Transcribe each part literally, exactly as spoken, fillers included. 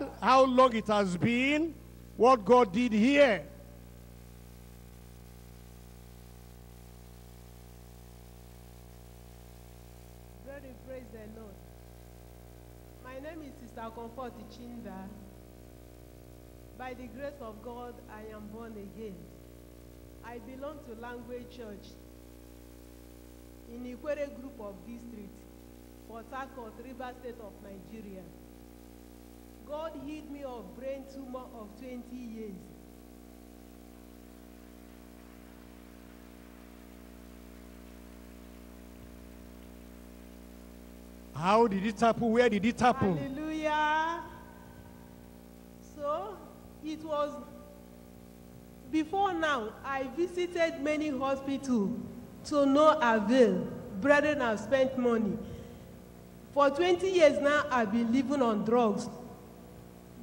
heard how long it has been, what God did here. Glory, praise the Lord. My name is Sister Comfort Chinda. By the grace of God, I am born again. I belong to Language Church in the Aquary Group of District, Port Harcourt, River State of Nigeria. God healed me of brain tumor of twenty years. How did it happen? Where did it happen? Hallelujah. So, it was before now, I visited many hospitals to no avail. Brethren have spent money. For twenty years now, I've been living on drugs.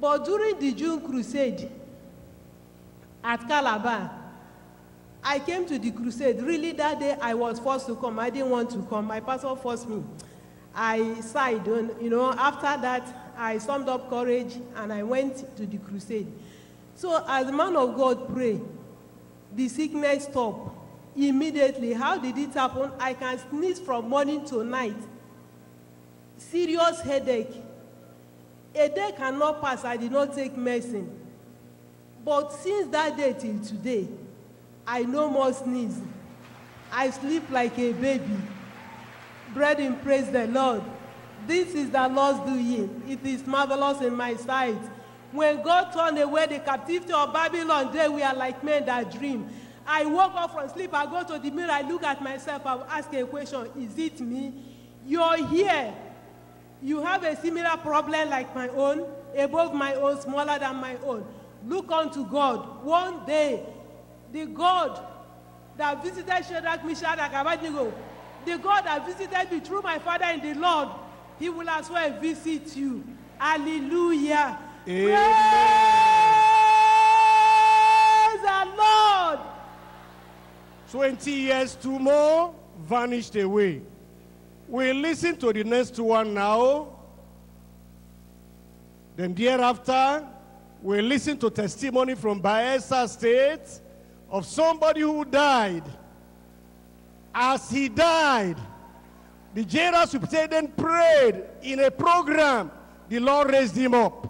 But during the June crusade at Calabar, I came to the crusade. Really, that day I was forced to come. I didn't want to come. My pastor forced me. I sighed. And, you know, after that, I summed up courage and I went to the crusade. So as the man of God prayed, the sickness stopped immediately. How did it happen? I can sneeze from morning to night. Serious headache. A day cannot pass, I did not take medicine. But since that day till today, I no more sneeze. I sleep like a baby. Brethren, praise the Lord. This is the Lord's doing. It is marvelous in my sight. When God turned away the captivity of Babylon, there we are like men that dream. I woke up from sleep, I go to the mirror, I look at myself, I ask a question, is it me? You're here. You have a similar problem like my own, above my own, smaller than my own. Look unto God. One day, the God that visited Shadrach, Meshach, and Abednego, the God that visited me through my father in the Lord, he will as well visit you. Hallelujah. Amen. Praise the Lord. twenty years to more vanished away. We listen to the next one now. Then thereafter, we listen to testimony from Bayelsa State of somebody who died. As he died, the general superintendent prayed in a program. The Lord raised him up.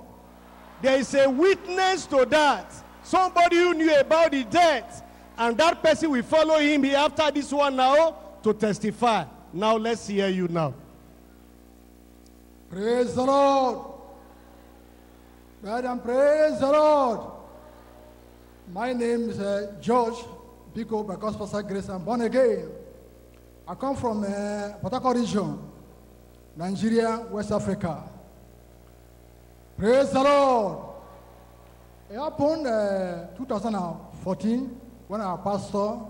There is a witness to that. Somebody who knew about the death, and that person will follow him after this one now to testify. Now let's hear you now. Praise the Lord. Madam, praise the Lord. My name is uh, George Biko, by God's special grace, I'm born again. I come from uh, Patako region, Nigeria, West Africa. Praise the Lord. It happened uh, two thousand fourteen when our pastor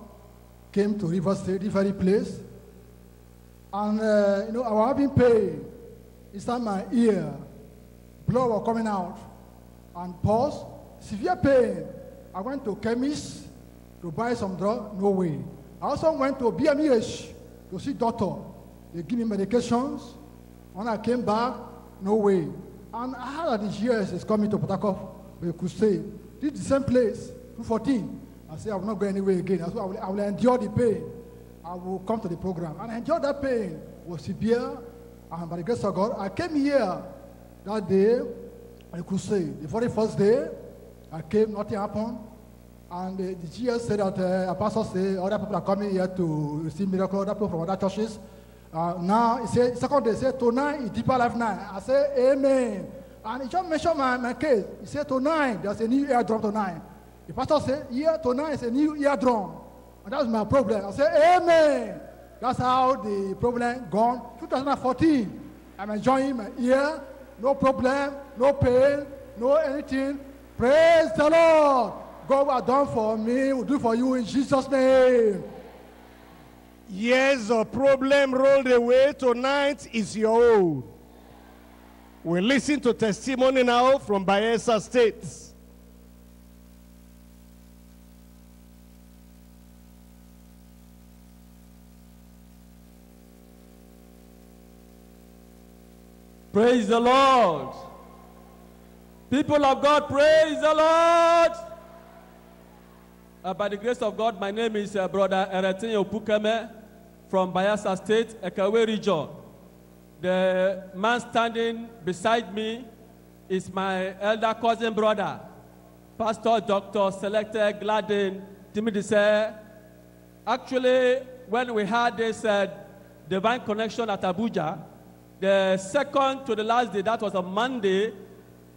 came to River State, the very place. And, uh, you know, I was having pain inside my ear. Blood was coming out and pulse, severe pain. I went to chemist to buy some drug, no way. I also went to B M H to see doctor. They give me medications. When I came back, no way. And I heard that this year is coming to Patako, we could say, this is the same place, two fourteen. I said, I will not go anywhere again. I, said, I, will, I will endure the pain. I will come to the program. And I enjoyed that pain. It was severe. And by the grace of God, I came here that day, I could say, the very first day, I came, nothing happened. And uh, the G S said that, uh, a pastor said, other people are coming here to receive miracles, other people from other churches. Uh, now, he said, second day, he said, tonight is Deeper Life Night. I said, amen. And he just mentioned my, my case. He said, tonight, there's a new eardrum tonight. The pastor said, yeah, tonight is a new eardrum. And that was my problem. I said, amen. That's how the problem gone. two thousand fourteen, I'm enjoying my ear. No problem, no pain, no anything. Praise the Lord. God has done for me, will do for you in Jesus' name. Years of problem rolled away. Tonight is your own. We listen to testimony now from Bayelsa State. Praise the Lord. People of God, praise the Lord. Uh, by the grace of God, my name is uh, Brother Eretin Opukeme from Bayelsa State, Ekawe region. The man standing beside me is my elder cousin brother, Pastor Doctor Selected Gladin Timidise. Actually, when we had this uh, divine connection at Abuja, the second to the last day, that was a Monday,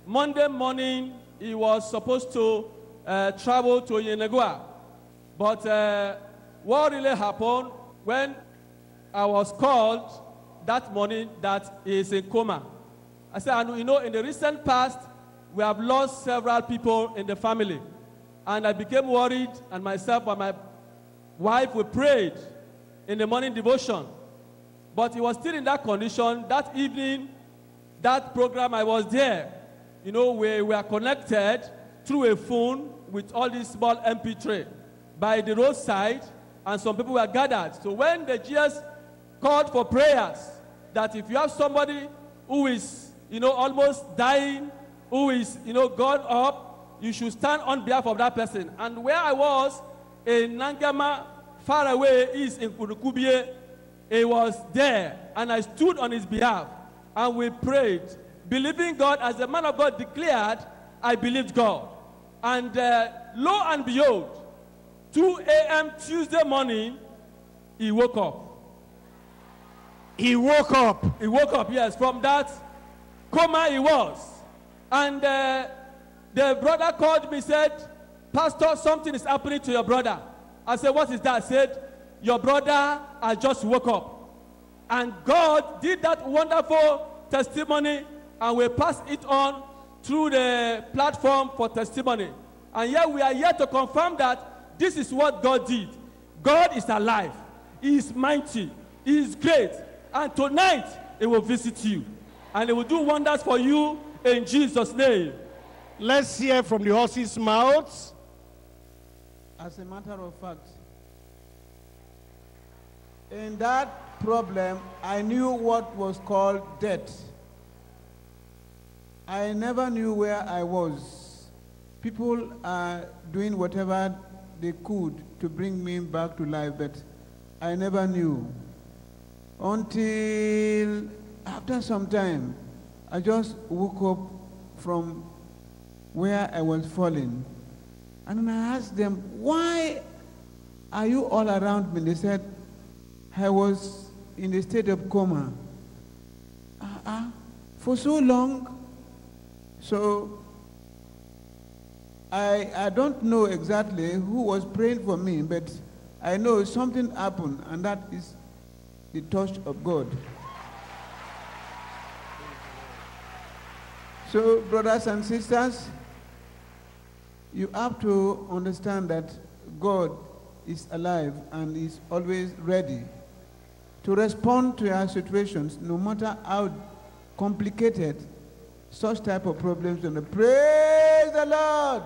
Monday morning, he was supposed to uh, travel to Enugu. But uh, what really happened when I was called that morning that he is in coma? I said, and you know, in the recent past, we have lost several people in the family. And I became worried, and myself and my wife, we prayed in the morning devotion. But he was still in that condition. That evening, that program, I was there. You know, we were connected through a phone with all these small M P three by the roadside, and some people were gathered. So when the G S called for prayers, that if you have somebody who is, you know, almost dying, who is, you know, gone up, you should stand on behalf of that person. And where I was, in Nangema, far away, is in Kurukubie, he was there, and I stood on his behalf, and we prayed, believing God. As the man of God declared, I believed God. And uh, lo and behold, two A M Tuesday morning, he woke up. He woke up. He woke up, yes, from that coma he was. And uh, the brother called me, said, Pastor, something is happening to your brother. I said, what is that? I said, your brother, I just woke up. And God did that wonderful testimony, and we pass it on through the platform for testimony. And here we are here to confirm that this is what God did. God is alive. He is mighty. He is great. And tonight, he will visit you. And he will do wonders for you in Jesus' name. Let's hear from the horse's mouths. As a matter of fact, in that problem, I knew what was called death. I never knew where I was. People are doing whatever they could to bring me back to life, but I never knew. Until after some time, I just woke up from where I was falling. And I asked them, why are you all around me? They said, I was in a state of coma. Uh-uh. For so long. So I, I don't know exactly who was praying for me, but I know something happened, and that is the touch of God. So, brothers and sisters, you have to understand that God is alive and is always ready to respond to our situations, no matter how complicated such type of problems. And praise the Lord.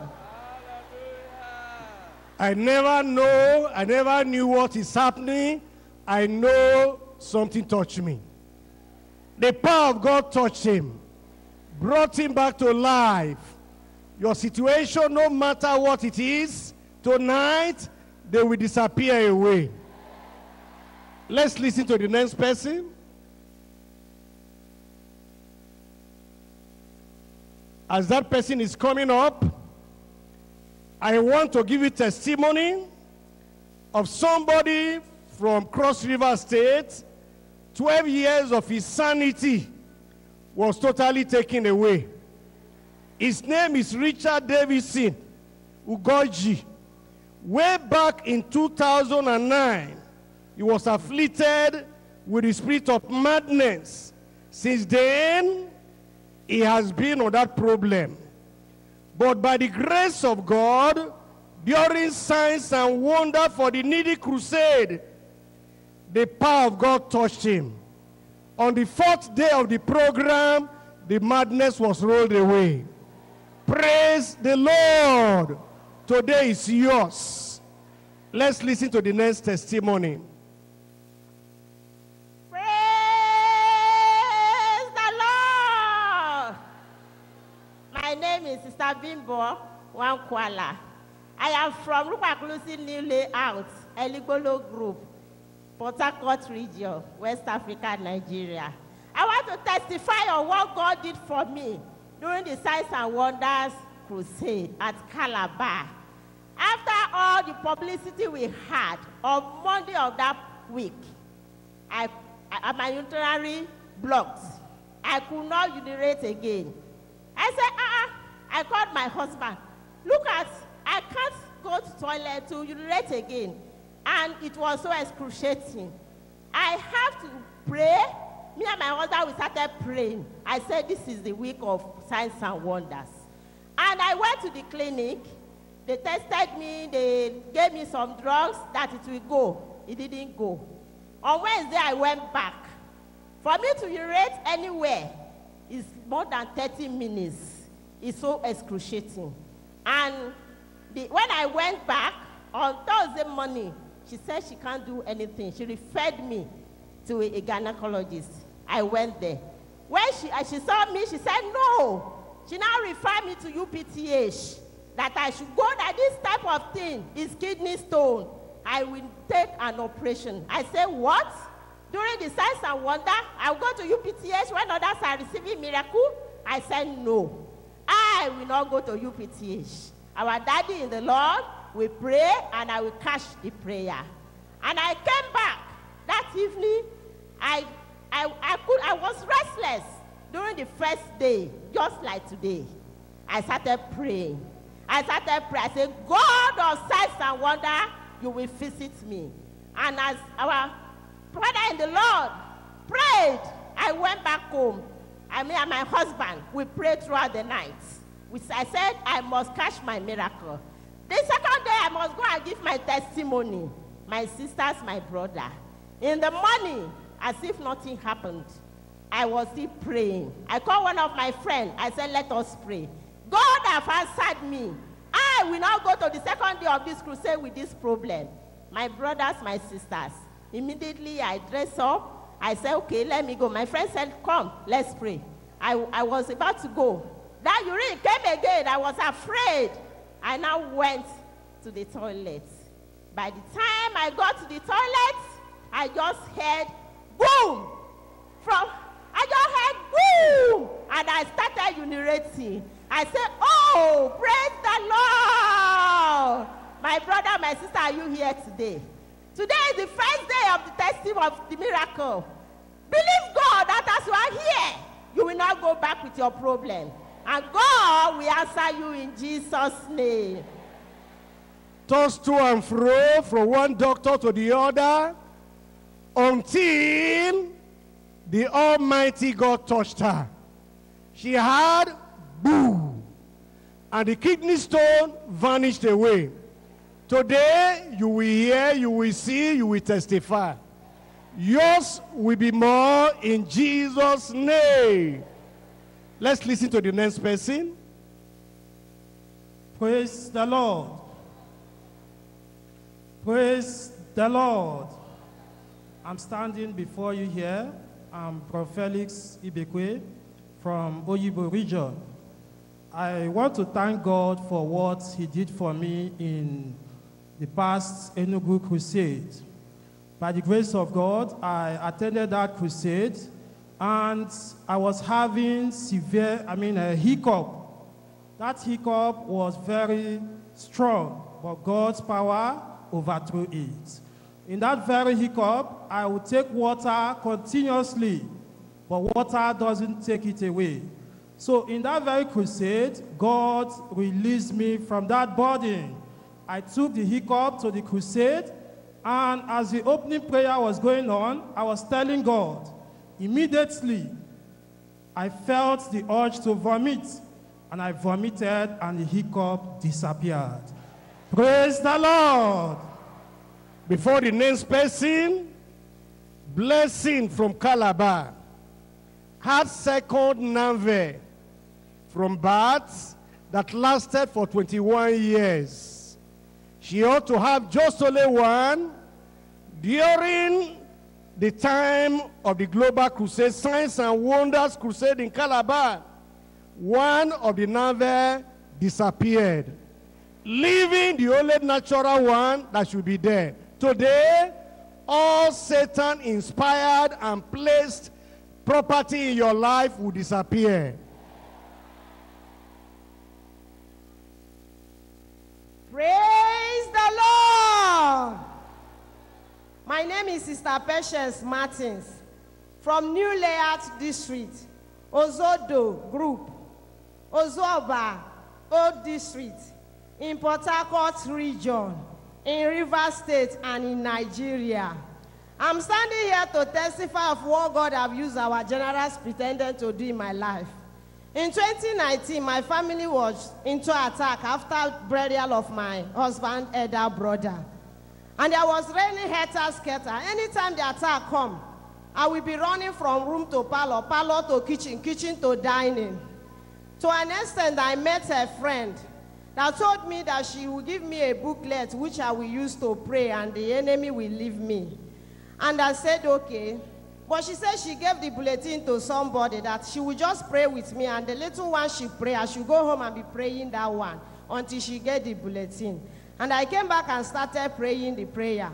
Hallelujah. I never know, I never knew what is happening. I know something touched me. The power of God touched him, brought him back to life. Your situation, no matter what it is, tonight they will disappear away. Let's listen to the next person. As that person is coming up, I want to give you testimony of somebody from Cross River State. twelve years of his sanity was totally taken away. His name is Richard Davison Ugorji. Way back in two thousand nine, he was afflicted with the spirit of madness. Since then, he has been on that problem. But by the grace of God, during signs and wonder for the needy crusade, the power of God touched him. On the fourth day of the program, the madness was rolled away. Praise the Lord. Today is yours. Let's listen to the next testimony. My name name is Sister Bimbo Wankwala. I am from Rupaklusi New Layout, Eligolo Group, Port Harcourt region, West Africa, Nigeria. I want to testify on what God did for me during the Signs and Wonders Crusade at Calabar. After all the publicity we had, on Monday of that week, I, I my uterine blocked. I could not urinate again. I said, ah, uh-uh. I called my husband. Look at, I can't go to toilet to urinate again. And it was so excruciating. I have to pray. Me and my husband, we started praying. I said, this is the week of signs and wonders. And I went to the clinic. They tested me. They gave me some drugs that it will go. It didn't go. On Wednesday, I went back. For me to urinate anywhere is more than thirty minutes. It's so excruciating. And the, when I went back, on Thursday morning, she said she can't do anything. She referred me to a gynecologist. I went there. When she, she saw me, she said no. She now referred me to U P T H, that I should go, that this type of thing is kidney stone. I will take an operation. I said, what? During the signs and wonder, I'll go to U P T H when others are receiving miracle. I said, no, I will not go to U P T H. Our daddy in the Lord will pray, and I will catch the prayer. And I came back that evening. I, I, I, could, I was restless during the first day, just like today. I started praying. I started praying. I said, God of signs and wonder, you will visit me. And as our brother in the Lord prayed, I went back home. I mean, my husband, we prayed throughout the night. Which I said, I must catch my miracle. The second day, I must go and give my testimony. My sisters, my brother. In the morning, as if nothing happened, I was still praying. I called one of my friends. I said, let us pray. God has answered me. I will now go to the second day of this crusade with this problem. My brothers, my sisters. Immediately, I dressed up. I said, okay, let me go. My friend said, come, let's pray. I, I was about to go. That urine came again. I was afraid. I now went to the toilet. By the time I got to the toilet, I just heard boom. From, I just heard boom. And I started urinating. I said, oh, praise the Lord. My brother, my sister, are you here today? Today is the first day of the testimony of the miracle. Believe God that as you are here, you will not go back with your problem. And God will answer you in Jesus' name. Tossed to and fro from one doctor to the other until the Almighty God touched her. She had boo, and the kidney stone vanished away. Today, you will hear, you will see, you will testify. Yours will be more in Jesus' name. Let's listen to the next person. Praise the Lord. Praise the Lord. I'm standing before you here. I'm Professor Felix Ibeque from Oyibo region. I want to thank God for what he did for me in the past Enugu crusade. By the grace of God, I attended that crusade, and I was having severe, I mean, a hiccup. That hiccup was very strong, but God's power overthrew it. In that very hiccup, I would take water continuously, but water doesn't take it away. So in that very crusade, God released me from that burden. I took the hiccup to the crusade, and as the opening prayer was going on, I was telling God. Immediately, I felt the urge to vomit, and I vomited, and the hiccup disappeared. Praise the Lord. Before the next person, blessing from Calabar, had second nerve from birth that lasted for twenty-one years. She ought to have just only one during the time of the Global Crusade, Signs and Wonders Crusade in Calabar, one of the navel disappeared, leaving the only natural one that should be there. Today, all Satan inspired and placed property in your life will disappear. Praise the Lord! My name is Sister Patience Martins from New Layout District, Ozodo Group, Ozoba, Old District, in Port Harcourt region, in River State and in Nigeria. I'm standing here to testify of what God have used our generous pretender to do in my life. In twenty nineteen, my family was into attack after burial of my husband's elder brother. And there was raining helter-skelter. Anytime the attack come, I will be running from room to parlor, parlor to kitchen, kitchen to dining. To an extent, I met a friend that told me that she will give me a booklet which I will use to pray and the enemy will leave me. And I said, okay. But she said she gave the bulletin to somebody that she would just pray with me, and the little one she prayed, I should go home and be praying that one until she get the bulletin. And I came back and started praying the prayer.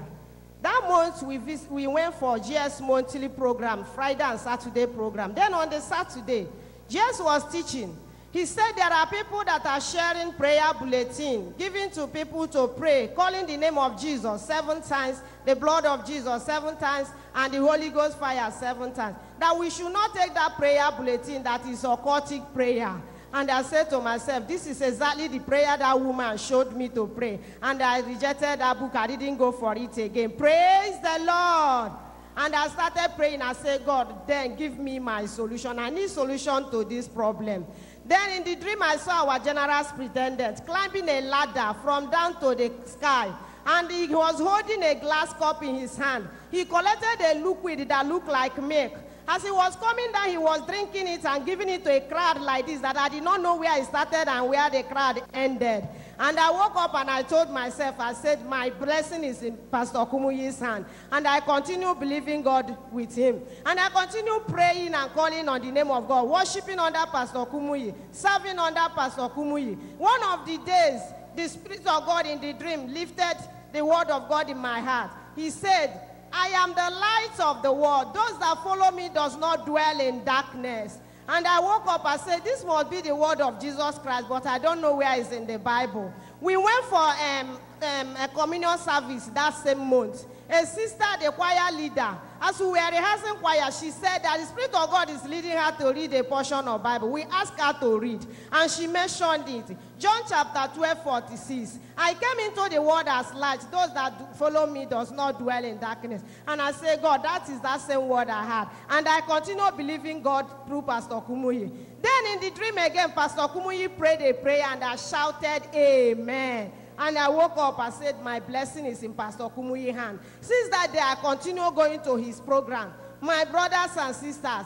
That month, we, visit, we went for G S monthly program, Friday and Saturday program. Then on the Saturday, G S was teaching. He said there are people that are sharing prayer bulletin, giving to people to pray, calling the name of Jesus seven times, the blood of Jesus seven times, and the Holy Ghost fire seven times, that we should not take that prayer bulletin that is occultic prayer. And I said to myself, this is exactly the prayer that woman showed me to pray. And I rejected that book. I didn't go for it again. Praise the Lord. And I started praying. I said, God, then give me my solution. I need solution to this problem. Then in the dream, I saw our generous pretendant climbing a ladder from down to the sky. And he was holding a glass cup in his hand. He collected a liquid that looked like milk. As he was coming down, he was drinking it and giving it to a crowd like this, that I did not know where it started and where the crowd ended. And I woke up and I told myself, I said, my blessing is in Pastor Kumuyi's hand. And I continue believing God with him. And I continue praying and calling on the name of God, worshiping under Pastor Kumuyi, serving under Pastor Kumuyi. One of the days, the Spirit of God in the dream lifted the word of God in my heart. He said, I am the light of the world. Those that follow me does not dwell in darkness. And I woke up, I said, this must be the word of Jesus Christ, but I don't know where it's in the Bible. We went for um, um, a communion service that same month. A sister, the choir leader, as we were rehearsing choir, she said that the Spirit of God is leading her to read a portion of Bible. We asked her to read, and she mentioned it. John chapter twelve, forty-six. I came into the world as light. Those that follow me does not dwell in darkness. And I say, God, that is that same word I had. And I continue believing God through Pastor Kumuyi. Then in the dream again, Pastor Kumuyi prayed a prayer, and I shouted, amen. And I woke up and said, my blessing is in Pastor Kumuyi's hand. Since that day, I continue going to his program. My brothers and sisters,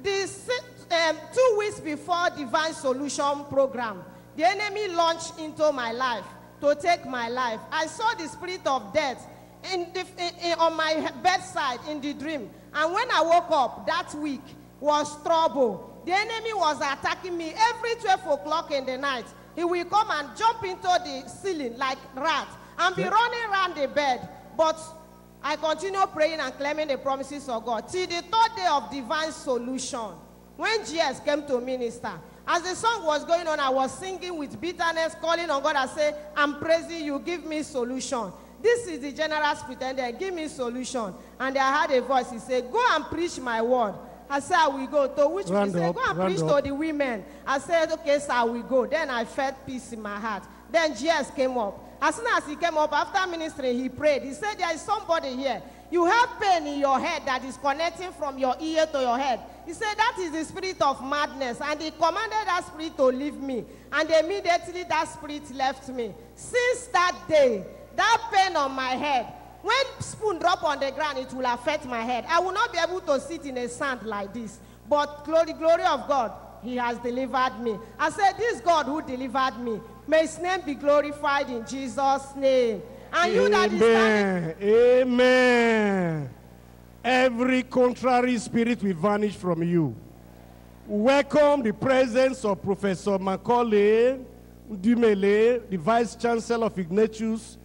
this, um, two weeks before Divine Solution program, the enemy launched into my life to take my life. I saw the spirit of death in the, in, in, on my bedside in the dream. And when I woke up that week, was trouble. The enemy was attacking me every twelve o'clock in the night. He will come and jump into the ceiling like rat and be running around the bed. But I continue praying and claiming the promises of God. Till the third day of Divine Solution, when G S came to minister, as the song was going on, I was singing with bitterness, calling on God. I say, I'm praising you, give me solution. This is the generous pretender, give me solution. And I heard a voice, he said, go and preach my word. I said, I will go. To which we said, go and preach to the women. I said, okay, sir, I will go. Then I felt peace in my heart. Then G S came up. As soon as he came up, after ministry, he prayed. He said, there is somebody here. You have pain in your head that is connecting from your ear to your head. He said, that is the spirit of madness. And he commanded that spirit to leave me. And immediately that spirit left me. Since that day, that pain on my head, when spoon drop on the ground, it will affect my head. I will not be able to sit in a sand like this. But glory, glory of God, he has delivered me. I said, this God who delivered me, may his name be glorified in Jesus' name. And you that is standing. Amen. Every contrary spirit will vanish from you. welcome the presence of Professor Macaulay Dumele, the Vice Chancellor of Ignatius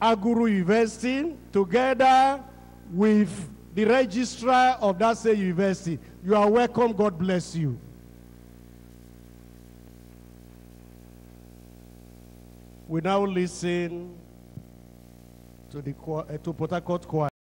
Aguru University, together with the registrar of that same university. You are welcome. God bless you. We now listen to the uh, to Port Harcourt Choir.